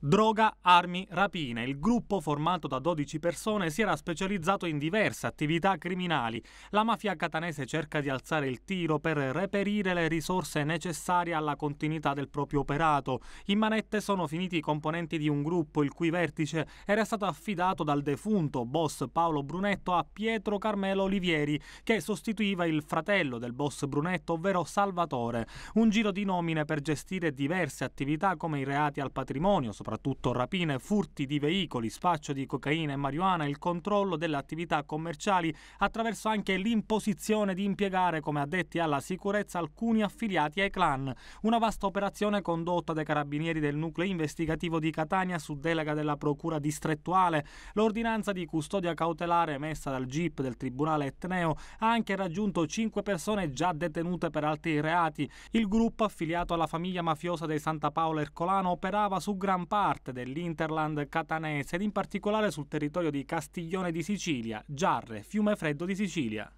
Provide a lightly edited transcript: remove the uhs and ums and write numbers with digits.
Droga, armi, rapine. Il gruppo, formato da 12 persone, si era specializzato in diverse attività criminali. La mafia catanese cerca di alzare il tiro per reperire le risorse necessarie alla continuità del proprio operato. In manette sono finiti i componenti di un gruppo il cui vertice era stato affidato dal defunto boss Paolo Brunetto a Pietro Carmelo Olivieri, che sostituiva il fratello del boss Brunetto, ovvero Salvatore. Un giro di nomine per gestire diverse attività come i reati al patrimonio, soprattutto rapine, furti di veicoli, spaccio di cocaina e marijuana, il controllo delle attività commerciali attraverso anche l'imposizione di impiegare come addetti alla sicurezza alcuni affiliati ai clan. Una vasta operazione condotta dai carabinieri del nucleo investigativo di Catania su delega della procura distrettuale. L'ordinanza di custodia cautelare emessa dal GIP del Tribunale Etneo ha anche raggiunto 5 persone già detenute per altri reati. Il gruppo, affiliato alla famiglia mafiosa dei Santapaola-Ercolano, operava su gran parte dell'Interland catanese ed in particolare sul territorio di Castiglione di Sicilia, Giarre, Fiume Freddo di Sicilia.